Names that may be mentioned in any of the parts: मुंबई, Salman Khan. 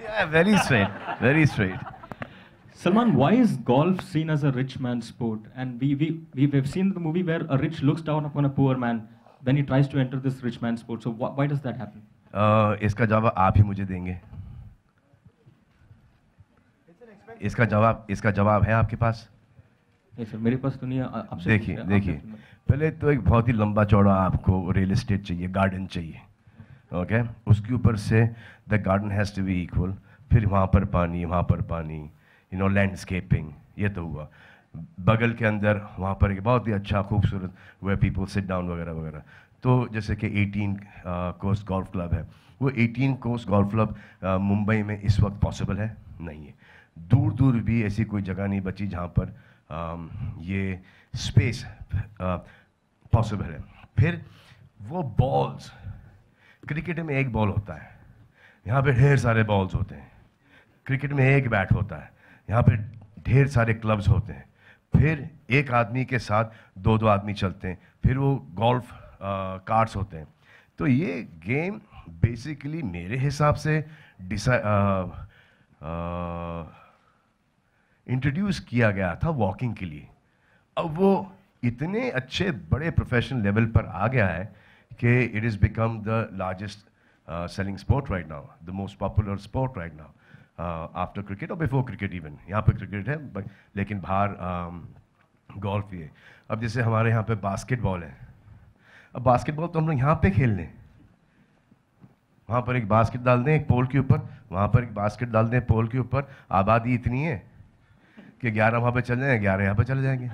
Yeah, very straight. Very straight. Salman, why is golf seen as a rich man's sport? And we've seen the movie where a rich looks down upon a poor man when he tries to enter this rich man's sport. So why does that happen? इसका जवाब आप ही मुझे देंगे. इसका जवाब है आपके पास? नहीं सर, मेरे पास तो नहीं है. आपसे देखिए, पहले तो एक बहुत ही लंबा चौड़ा आपको रियल एस्टेट चाहिए, गार्डन चाहिए, ओके. उसके ऊपर से the garden has to be equal, फिर वहाँ पर पानी, यू नो, लैंडस्केपिंग. ये तो हुआ. बगल के अंदर वहाँ पर एक बहुत ही अच्छा खूबसूरत वे पीपल सिट डाउन वगैरह वगैरह. तो जैसे कि 18 कोर्स गोल्फ क्लब है, वो 18 कोर्स गोल्फ क्लब मुंबई में इस वक्त पॉसिबल है नहीं है. दूर भी ऐसी कोई जगह नहीं बची जहाँ पर ये स्पेस पॉसिबल है. फिर वो बॉल्स, क्रिकेट में एक बॉल होता है, यहाँ पे ढेर सारे बॉल्स होते हैं. क्रिकेट में एक बैट होता है, यहाँ पे ढेर सारे क्लब्स होते हैं. फिर एक आदमी के साथ दो आदमी चलते हैं. फिर वो गोल्फ कार्ड्स होते हैं. तो ये गेम बेसिकली मेरे हिसाब से इंट्रोड्यूस किया गया था वॉकिंग के लिए. अब वो इतने अच्छे बड़े प्रोफेशनल लेवल पर आ गया है कि it is become the largest selling sport right now, the most popular sport right now after cricket और बिफोर क्रिकेट इवन. यहाँ पे क्रिकेट है लेकिन बाहर गोल्फ भी है. अब जैसे हमारे यहाँ पे बास्केटबॉल है. अब बास्केटबॉल तो हम लोग यहाँ पे खेल लें, वहाँ पर एक बास्केट डाल दें एक पोल के ऊपर, वहाँ पर एक बास्केट डाल दें पोल के ऊपर. आबादी इतनी है कि 11 वहाँ पे चल जाएंगे, 11 यहाँ पे चले जाएंगे.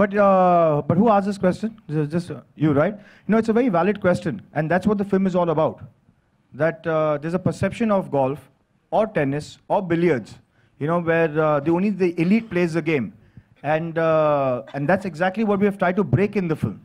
But who asked this question? Just you, right? You know, it's a very valid question, and that's what the film is all about. That there's a perception of golf, or tennis, or billiards. You know, where only the elite plays the game, and that's exactly what we have tried to break in the film.